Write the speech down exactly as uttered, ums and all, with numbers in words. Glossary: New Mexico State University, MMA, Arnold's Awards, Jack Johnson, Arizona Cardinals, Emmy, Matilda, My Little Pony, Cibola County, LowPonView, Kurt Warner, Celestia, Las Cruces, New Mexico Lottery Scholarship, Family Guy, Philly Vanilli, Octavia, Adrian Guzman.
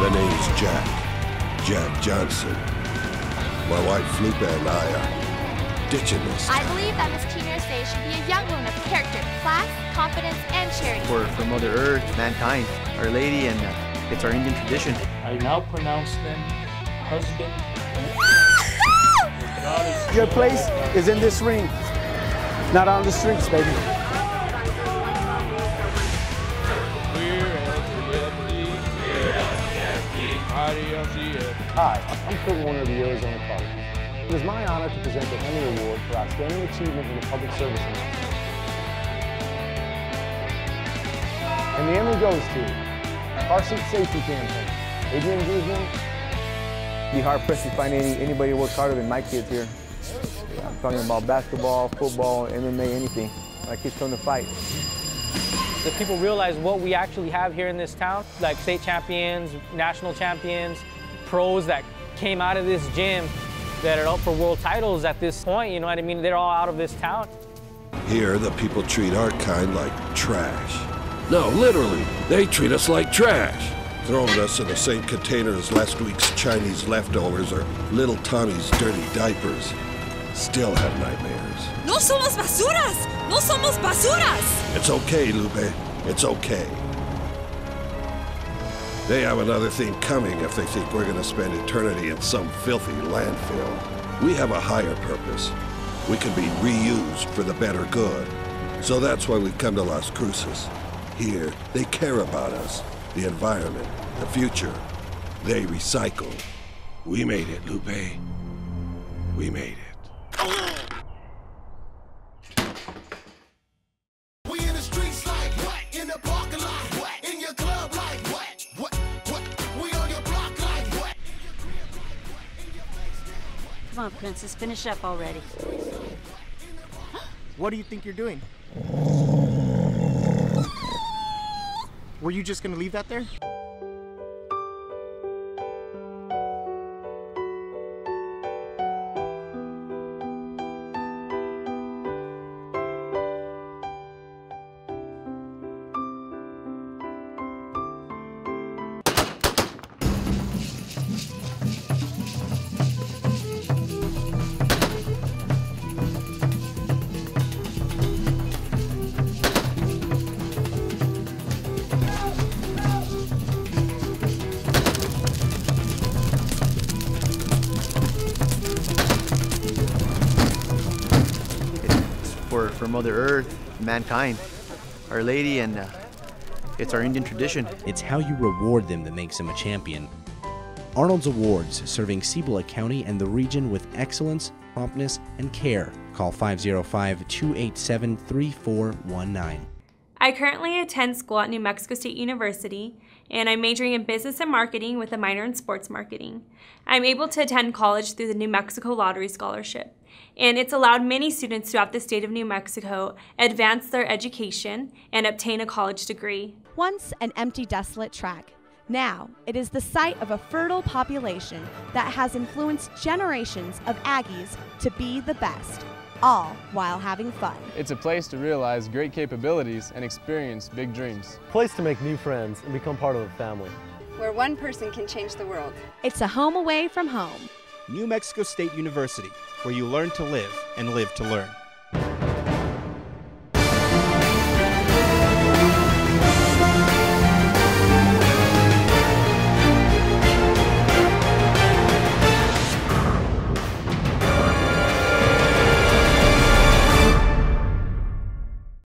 The name's Jack. Jack Johnson. My wife, Flupa, and I are ditching this time. I believe that Miss Senior's Day should be a young woman of character, class, confidence, and charity. For, for Mother Earth, mankind, Our Lady, and uh, it's our Indian tradition. I now pronounce them husband and your place is in this ring, not on the streets, baby. Hi, I'm Kurt Warner of the Arizona Cardinals. It is my honor to present the Emmy Award for Outstanding Achievement in the Public Service Industry. And the Emmy goes to our seat safety campaign, Adrian Guzman. It'd be hard-pressed to find any, anybody who works harder than my kids here. I'm talking about basketball, football, M M A, anything. My kids come to fight. If people realize what we actually have here in this town, like state champions, national champions, pros that came out of this gym that are up for world titles at this point, you know what I mean? They're all out of this town. Here, the people treat our kind like trash. No, literally, they treat us like trash, throwing us in the same container as last week's Chinese leftovers or Little Tommy's dirty diapers. Still have nightmares. No somos basuras! No somos basuras! It's okay, Lupe. It's okay. They have another thing coming if they think we're gonna spend eternity in some filthy landfill. We have a higher purpose. We can be reused for the better good. So that's why we come to Las Cruces. Here, they care about us, the environment, the future. They recycle. We made it, Lupe. We made it. Come on, Princess, finish up already. What do you think you're doing? Were you just gonna leave that there? For Mother Earth, mankind, Our Lady, and uh, it's our Indian tradition. It's how you reward them that makes them a champion. Arnold's Awards, serving Cibola County and the region with excellence, promptness, and care. Call five oh five, two eight seven, three four one nine. I currently attend school at New Mexico State University, and I'm majoring in business and marketing with a minor in sports marketing. I'm able to attend college through the New Mexico Lottery Scholarship, and it's allowed many students throughout the state of New Mexico advance their education and obtain a college degree. Once an empty, desolate tract, now it is the site of a fertile population that has influenced generations of Aggies to be the best, all while having fun. It's a place to realize great capabilities and experience big dreams. A place to make new friends and become part of a family. Where one person can change the world. It's a home away from home. New Mexico State University, where you learn to live and live to learn.